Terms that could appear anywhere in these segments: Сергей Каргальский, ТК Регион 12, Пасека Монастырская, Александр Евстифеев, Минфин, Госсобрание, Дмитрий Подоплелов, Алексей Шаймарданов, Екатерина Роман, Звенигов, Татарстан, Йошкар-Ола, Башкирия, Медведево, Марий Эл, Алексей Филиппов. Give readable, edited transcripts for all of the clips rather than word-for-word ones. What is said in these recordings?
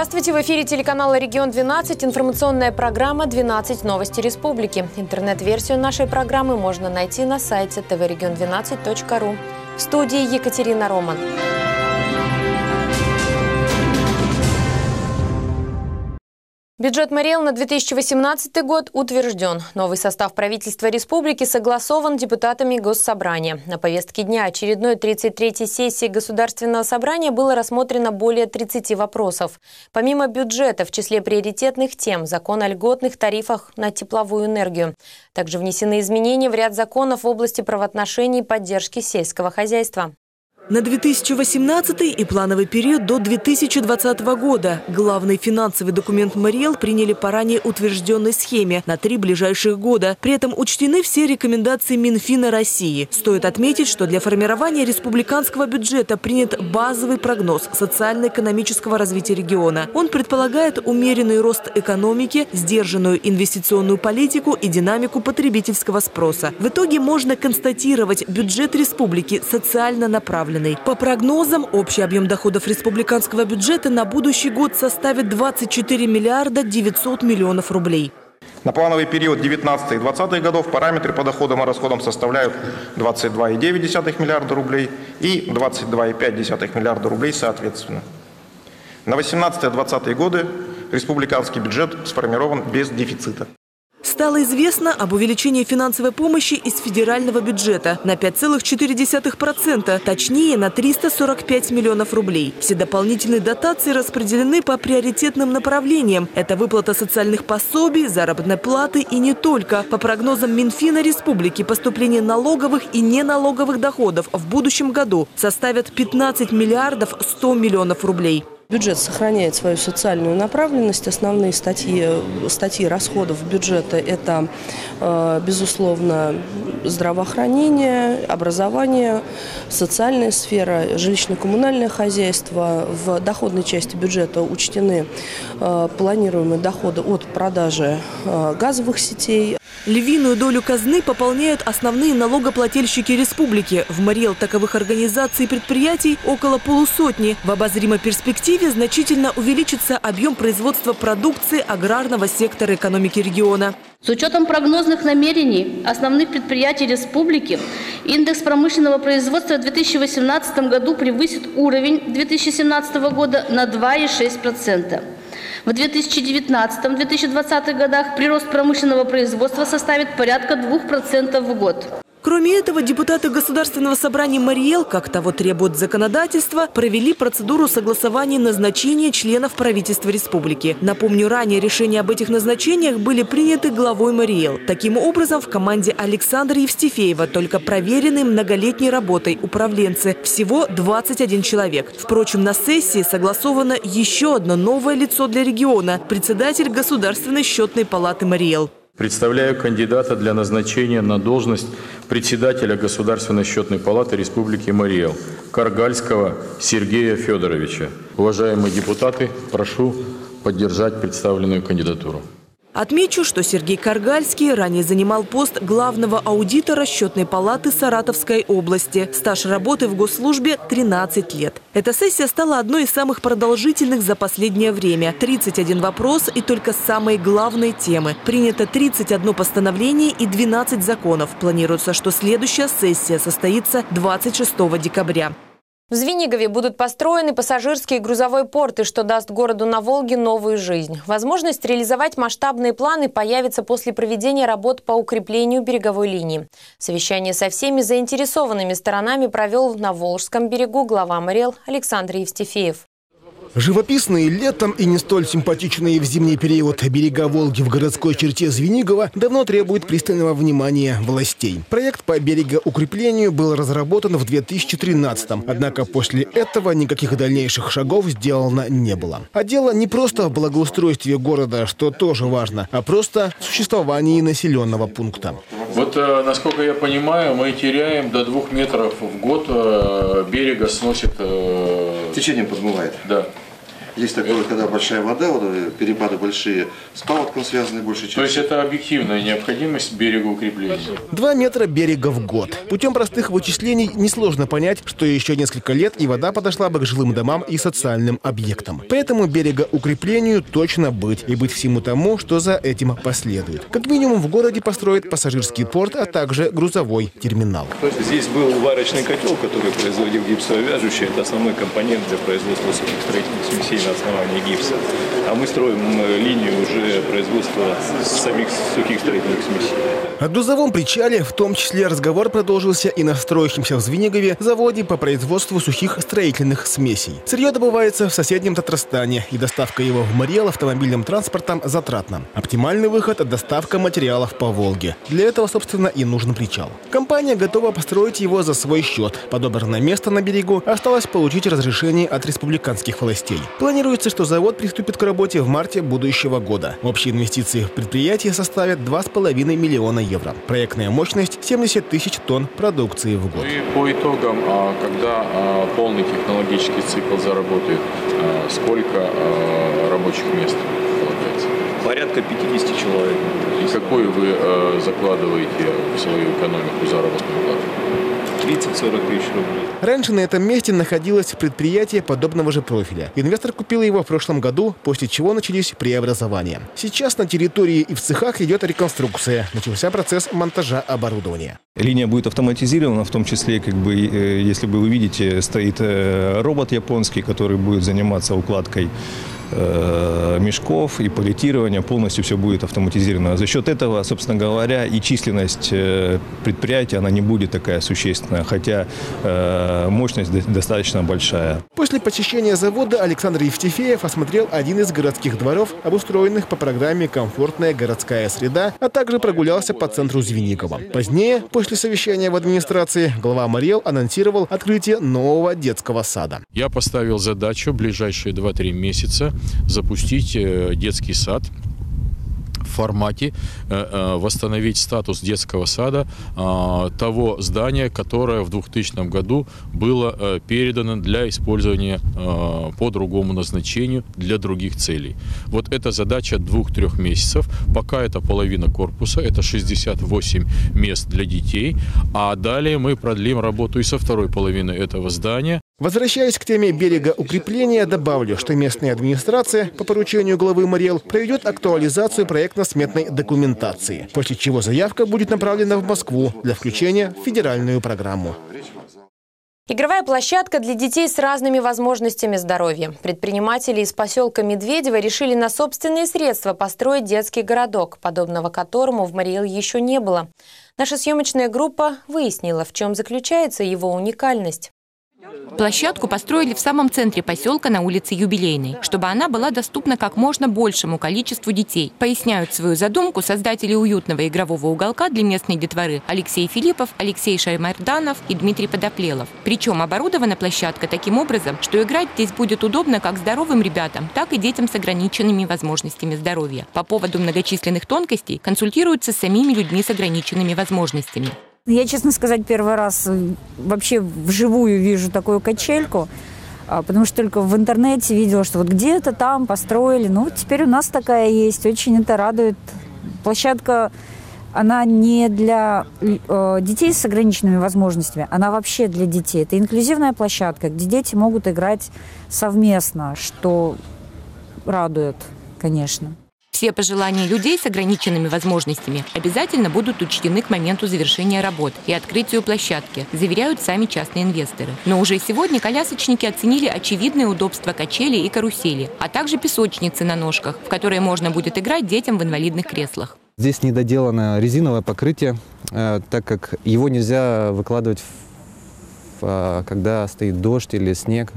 Здравствуйте! В эфире телеканала «Регион 12» информационная программа «12 новости республики». Интернет-версию нашей программы можно найти на сайте tvregion12.ru. В студии Екатерина Роман. Бюджет Марий Эл на 2018 год утвержден. Новый состав правительства республики согласован депутатами Госсобрания. На повестке дня очередной 33-й сессии Государственного собрания было рассмотрено более 30 вопросов. Помимо бюджета, в числе приоритетных тем закон о льготных тарифах на тепловую энергию. Также внесены изменения в ряд законов в области правоотношений и поддержки сельского хозяйства. На 2018 и плановый период до 2020 года главный финансовый документ Марий Эл приняли по ранее утвержденной схеме на 3 ближайших года. При этом учтены все рекомендации Минфина России. Стоит отметить, что для формирования республиканского бюджета принят базовый прогноз социально-экономического развития региона. Он предполагает умеренный рост экономики, сдержанную инвестиционную политику и динамику потребительского спроса. В итоге можно констатировать, бюджет республики социально направлен. По прогнозам, общий объем доходов республиканского бюджета на будущий год составит 24 миллиарда 900 миллионов рублей. На плановый период 19 и 20 годов параметры по доходам и расходам составляют 22,9 миллиарда рублей и 22,5 миллиарда рублей соответственно. На 18-20 годы республиканский бюджет сформирован без дефицита. Стало известно об увеличении финансовой помощи из федерального бюджета на 5,4%, точнее на 345 миллионов рублей. Все дополнительные дотации распределены по приоритетным направлениям. Это выплата социальных пособий, заработной платы и не только. По прогнозам Минфина республики, поступление налоговых и неналоговых доходов в будущем году составят 15 миллиардов 100 миллионов рублей. Бюджет сохраняет свою социальную направленность. Основные статьи расходов бюджета – это, безусловно, здравоохранение, образование, социальная сфера, жилищно-коммунальное хозяйство. В доходной части бюджета учтены планируемые доходы от продажи газовых сетей. Львиную долю казны пополняют основные налогоплательщики республики. В Марий Эл таковых организаций и предприятий около полусотни. В обозримой перспективе значительно увеличится объем производства продукции аграрного сектора экономики региона. С учетом прогнозных намерений основных предприятий республики, индекс промышленного производства в 2018 году превысит уровень 2017 года на 2,6%. В 2019-2020 годах прирост промышленного производства составит порядка 2% в год. Кроме этого, депутаты Государственного собрания Марий Эл, как того требует законодательство, провели процедуру согласования назначения членов правительства республики. Напомню, ранее решения об этих назначениях были приняты главой Марий Эл. Таким образом, в команде Александра Евстифеева только проверенные многолетней работой управленцы. Всего 21 человек. Впрочем, на сессии согласовано еще одно новое лицо для региона – председатель Государственной счетной палаты Марий Эл. Представляю кандидата для назначения на должность председателя Государственной счетной палаты Республики Марий Эл Каргальского Сергея Федоровича. Уважаемые депутаты, прошу поддержать представленную кандидатуру. Отмечу, что Сергей Каргальский ранее занимал пост главного аудитора счетной палаты Саратовской области. Стаж работы в госслужбе – 13 лет. Эта сессия стала одной из самых продолжительных за последнее время. 31 вопрос и только самые главные темы. Принято 31 постановление и 12 законов. Планируется, что следующая сессия состоится 26 декабря. В Звенигове будут построены пассажирские и грузовой порты, что даст городу на Волге новую жизнь. Возможность реализовать масштабные планы появится после проведения работ по укреплению береговой линии. Совещание со всеми заинтересованными сторонами провел на Волжском берегу глава Марий Эл Александр Евстифеев. Живописные летом и не столь симпатичные в зимний период берега Волги в городской черте Звенигова давно требуют пристального внимания властей. Проект по берегоукреплению был разработан в 2013-м, однако после этого никаких дальнейших шагов сделано не было. А дело не просто в благоустройстве города, что тоже важно, а просто в существовании населенного пункта. Вот, насколько я понимаю, мы теряем до 2 метров в год, берега сносит... Течением подмывает. Да. Здесь такое, когда большая вода, вот, перепады большие, с паводком связаны больше, чем... То есть это объективная необходимость берегоукрепления? 2 метра берега в год. Путем простых вычислений несложно понять, что еще несколько лет и вода подошла бы к жилым домам и социальным объектам. Поэтому берегоукреплению точно быть и быть всему тому, что за этим последует. Как минимум в городе построят пассажирский порт, а также грузовой терминал. Здесь был варочный котел, который производил гипсовое вяжущее. Это основной компонент для производства сухих строительных смесей на основании гипса. А мы строим линию уже производства самих сухих строительных смесей. О грузовом причале, в том числе, разговор продолжился и на строящемся в Звенигове заводе по производству сухих строительных смесей. Сырье добывается в соседнем Татарстане, и доставка его в Марий Эл автомобильным транспортом затратна. Оптимальный выход – доставка материалов по Волге. Для этого, собственно, и нужен причал. Компания готова построить его за свой счет. Подобранное место на берегу осталось получить разрешение от республиканских властей. Планируется, что завод приступит к работе в марте будущего года. Общие инвестиции в предприятие составят 2,5 миллиона евро. Проектная мощность – 70 тысяч тонн продукции в год. И по итогам, когда полный технологический цикл заработает, сколько рабочих мест полагается? Порядка 50 человек. И какую вы закладываете в свою экономику заработную плату? 30-40 тысяч рублей. Раньше на этом месте находилось предприятие подобного же профиля. Инвестор купил его в прошлом году, после чего начались преобразования. Сейчас на территории и в цехах идет реконструкция. Начался процесс монтажа оборудования. Линия будет автоматизирована, в том числе, если бы вы видите, стоит робот японский, который будет заниматься укладкой мешков и палетирования, полностью все будет автоматизировано. За счет этого, собственно говоря, и численность предприятия, она не будет такая существенная, хотя мощность достаточно большая. После посещения завода Александр Евстифеев осмотрел один из городских дворов, обустроенных по программе «Комфортная городская среда», а также прогулялся по центру Звенигова. Позднее, после совещания в администрации, глава Марий Эл анонсировал открытие нового детского сада. Я поставил задачу в ближайшие 2-3 месяца запустить детский сад в формате, восстановить статус детского сада того здания, которое в 2000 году было передано для использования по другому назначению, для других целей. Вот эта задача 2-3 месяцев, пока это половина корпуса, это 68 мест для детей, а далее мы продлим работу и со второй половины этого здания. Возвращаясь к теме берегоукрепления, добавлю, что местная администрация по поручению главы Марий Эл проведет актуализацию проектно-сметной документации, после чего заявка будет направлена в Москву для включения в федеральную программу. Игровая площадка для детей с разными возможностями здоровья. Предприниматели из поселка Медведева решили на собственные средства построить детский городок, подобного которому в Марий Эл еще не было. Наша съемочная группа выяснила, в чем заключается его уникальность. Площадку построили в самом центре поселка на улице Юбилейной, чтобы она была доступна как можно большему количеству детей. Поясняют свою задумку создатели уютного игрового уголка для местной детворы Алексей Филиппов, Алексей Шаймарданов и Дмитрий Подоплелов. Причем оборудована площадка таким образом, что играть здесь будет удобно как здоровым ребятам, так и детям с ограниченными возможностями здоровья. По поводу многочисленных тонкостей консультируются с самими людьми с ограниченными возможностями. Я, честно сказать, первый раз вообще вживую вижу такую качельку, потому что только в интернете видела, что вот где-то там построили. Ну, теперь у нас такая есть, очень это радует. Площадка, она не для детей с ограниченными возможностями, она вообще для детей. Это инклюзивная площадка, где дети могут играть совместно, что радует, конечно. Все пожелания людей с ограниченными возможностями обязательно будут учтены к моменту завершения работ и открытию площадки, заверяют сами частные инвесторы. Но уже сегодня колясочники оценили очевидные удобства качелей и карусели, а также песочницы на ножках, в которые можно будет играть детям в инвалидных креслах. Здесь недоделано резиновое покрытие, так как его нельзя выкладывать когда стоит дождь или снег.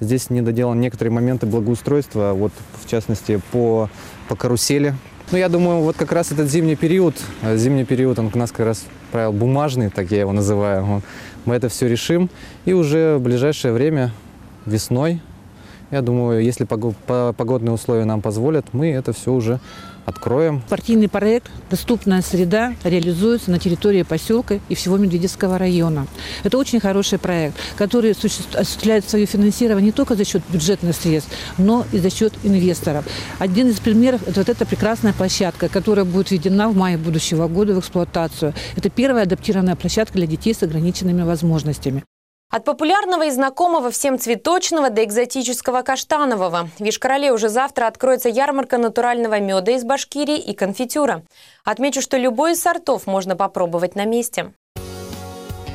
Здесь не доделаны некоторые моменты благоустройства, вот в частности по карусели. Ну, я думаю, вот как раз этот зимний период, он у нас как раз правило бумажный, так я его называю. Мы это все решим, и уже в ближайшее время, весной, я думаю, если погодные условия нам позволят, мы это все уже откроем. Партийный проект «Доступная среда» реализуется на территории поселка и всего Медведевского района. Это очень хороший проект, который осуществляет свое финансирование не только за счет бюджетных средств, но и за счет инвесторов. Один из примеров – это вот эта прекрасная площадка, которая будет введена в мае будущего года в эксплуатацию. Это первая адаптированная площадка для детей с ограниченными возможностями. От популярного и знакомого всем цветочного до экзотического каштанового. В Йошкар-Оле уже завтра откроется ярмарка натурального меда из Башкирии и конфитюра. Отмечу, что любой из сортов можно попробовать на месте.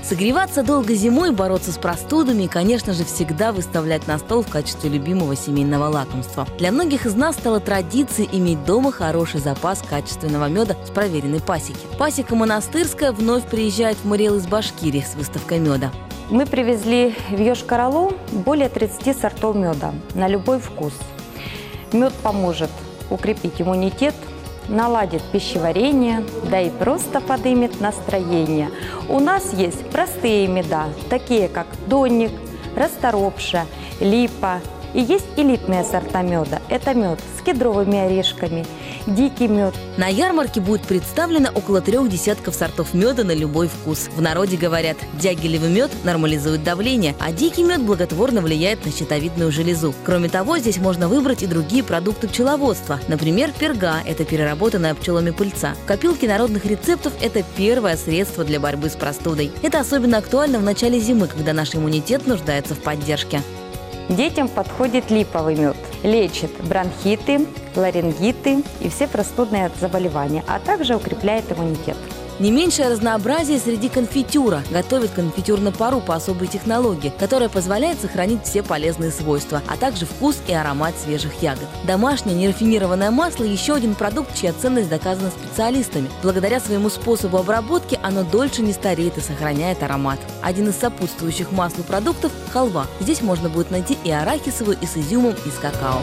Согреваться долго зимой, бороться с простудами и, конечно же, всегда выставлять на стол в качестве любимого семейного лакомства. Для многих из нас стала традицией иметь дома хороший запас качественного меда с проверенной пасеки. Пасека Монастырская вновь приезжает в Марий Эл из Башкирии с выставкой меда. Мы привезли в Йошкар-Олу более 30 сортов меда на любой вкус. Мед поможет укрепить иммунитет, наладит пищеварение, да и просто поднимет настроение. У нас есть простые меда, такие как донник, расторопша, липа. И есть элитные сорта меда. Это мед с кедровыми орешками, дикий мед. На ярмарке будет представлено около 3 десятков сортов меда на любой вкус. В народе говорят, дягилевый мед нормализует давление, а дикий мед благотворно влияет на щитовидную железу. Кроме того, здесь можно выбрать и другие продукты пчеловодства. Например, перга – это переработанная пчелами пыльца. В копилке народных рецептов это первое средство для борьбы с простудой. Это особенно актуально в начале зимы, когда наш иммунитет нуждается в поддержке. Детям подходит липовый мед. Лечит бронхиты, ларингиты и все простудные заболевания, а также укрепляет иммунитет. Не меньшее разнообразие среди конфитюра. Готовят конфитюр на пару по особой технологии, которая позволяет сохранить все полезные свойства, а также вкус и аромат свежих ягод. Домашнее нерафинированное масло – еще один продукт, чья ценность доказана специалистами. Благодаря своему способу обработки оно дольше не стареет и сохраняет аромат. Один из сопутствующих маслу продуктов – халва. Здесь можно будет найти и арахисовую, и с изюмом, и с какао.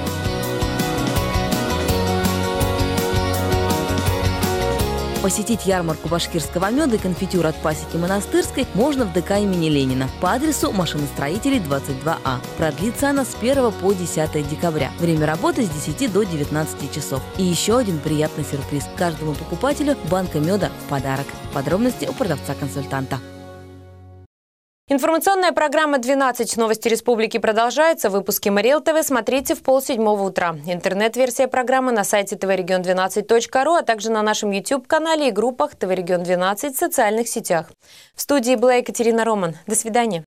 Посетить ярмарку башкирского меда и конфитюр от пасеки Монастырской можно в ДК имени Ленина по адресу машиностроителей 22А. Продлится она с 1 по 10 декабря. Время работы с 10 до 19 часов. И еще один приятный сюрприз. Каждому покупателю банка меда в подарок. Подробности у продавца-консультанта. Информационная программа «12. Новости республики» продолжается. Выпуски Марий Эл ТВ смотрите в 6:30 утра. Интернет-версия программы на сайте tvregion12.ru, а также на нашем YouTube-канале и группах ТВ-регион 12 в социальных сетях. В студии была Екатерина Роман. До свидания.